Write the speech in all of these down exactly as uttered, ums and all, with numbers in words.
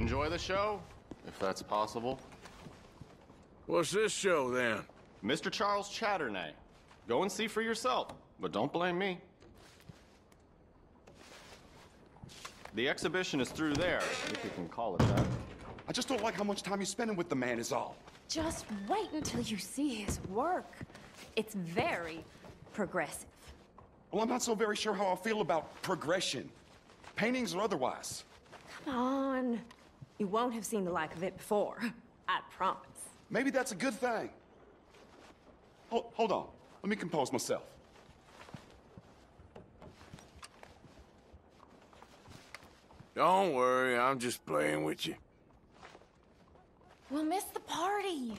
Enjoy the show, if that's possible. What's this show, then? Mister Charles Chatterney. Go and see for yourself, but don't blame me. The exhibition is through there, if you can call it that. I just don't like how much time you're spending with the man is all. Just wait until you see his work. It's very progressive. Well, I'm not so very sure how I feel about progression. Paintings or otherwise. Come on. You won't have seen the like of it before. I promise. Maybe that's a good thing. Hold, hold on. Let me compose myself. Don't worry, I'm just playing with you. We'll miss the party.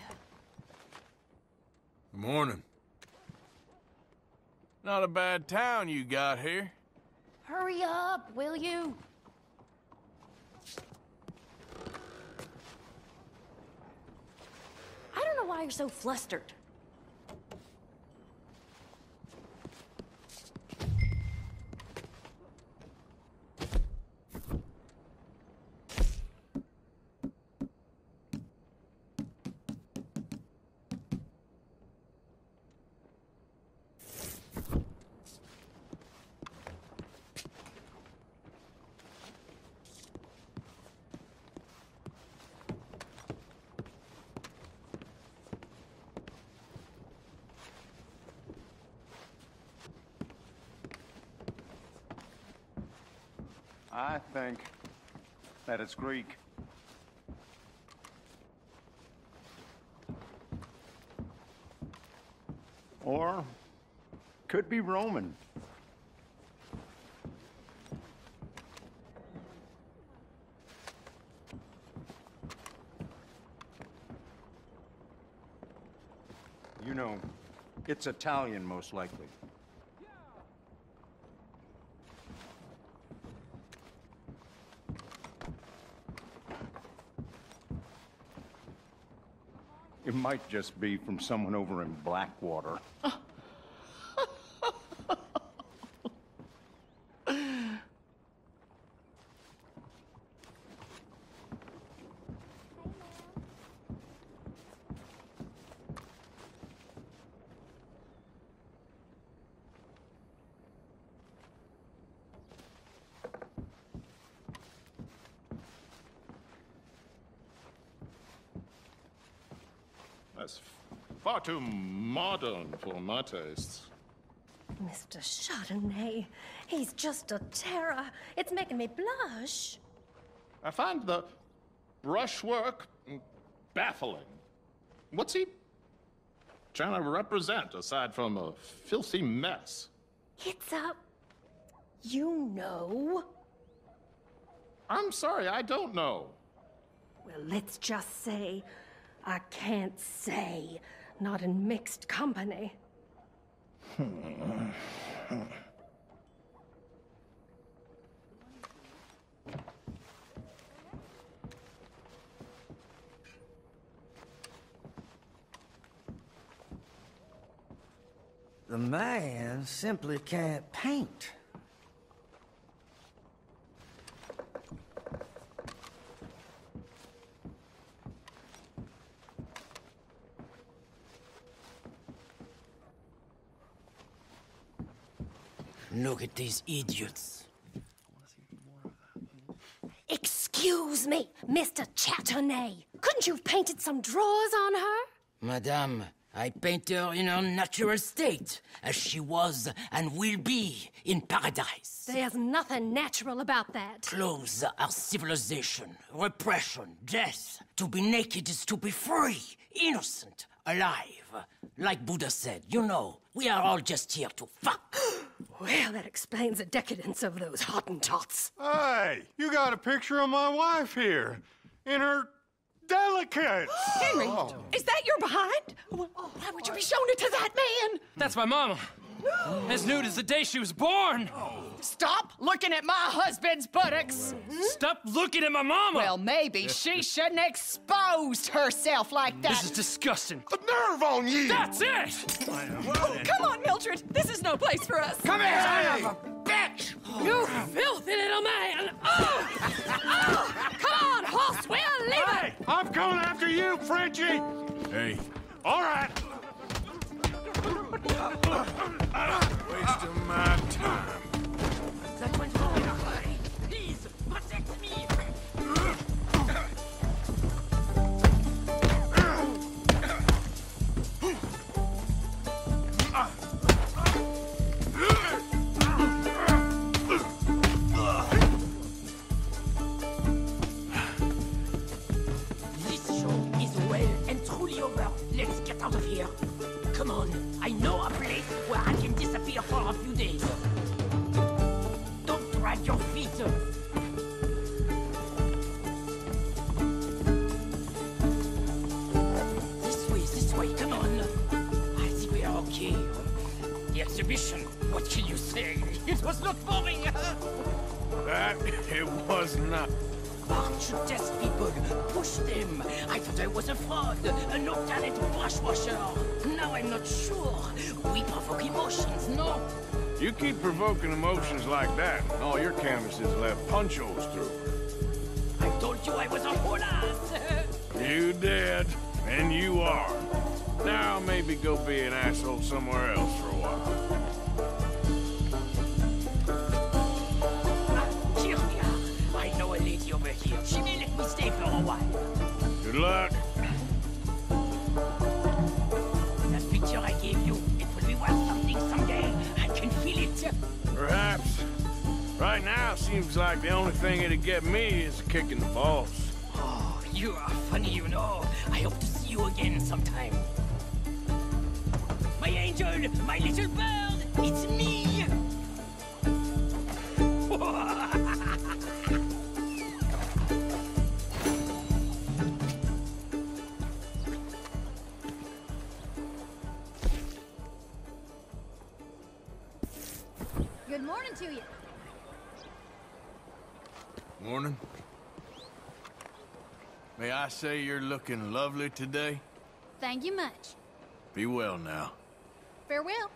Good morning. Not a bad town you got here. Hurry up, will you? I don't know why you're so flustered. I think that it's Greek. Or could be Roman. You know, it's Italian most likely. It might just be from someone over in Blackwater. That's far too modern for my tastes. Mister Chardonnay, he's just a terror. It's making me blush. I find the brushwork baffling. What's he trying to represent, aside from a filthy mess? It's a... you know. I'm sorry, I don't know. Well, let's just say... I can't say. Not in mixed company. The man simply can't paint. Look at these idiots. Excuse me, Mister Chatterney. Couldn't you have painted some drawers on her? Madame, I paint her in her natural state, as she was and will be in paradise. There's nothing natural about that. Clothes are civilization, repression, death. To be naked is to be free, innocent, alive. Like Buddha said, you know, we are all just here to fuck. Well, that explains the decadence of those Hottentots. Hey, you got a picture of my wife here, in her delicates. Henry, oh. Is that your behind? Well, why would you be showing it to that man? That's my mama. No. As nude as the day she was born. Oh. Stop looking at my husband's buttocks. Mm-hmm. Stop looking at my mama. Well, maybe she shouldn't expose herself like that. This is disgusting. The nerve on you. That's it. Oh, come on, Mildred. This is no place for us. Come here, hey. I am a bitch. You filthy little man. Oh, oh. Come on, horse. We'll leave hey, it! I'm coming after you, Frenchie! Hey. All right. Wasting my time. That one's falling away. Please, protect me! What can you say? It was not boring! That it was not. March to test people, push them. I thought I was a fraud, a no-talent brush washer. Now I'm not sure. We provoke emotions, no? You keep provoking emotions like that, and all your canvases left punch holes through. I told you I was a whole ass. You did, and you are. Now maybe go be an asshole somewhere else for a while. She may let me stay for a while. Good luck. That picture I gave you, it will be worth something someday. I can feel it. Perhaps. Right now, seems like the only thing it'll get me is kicking the balls. Oh, you are funny, you know. I hope to see you again sometime. My angel, my little bird, it's me. Morning. May I say you're looking lovely today? Thank you much. Be well now. Farewell.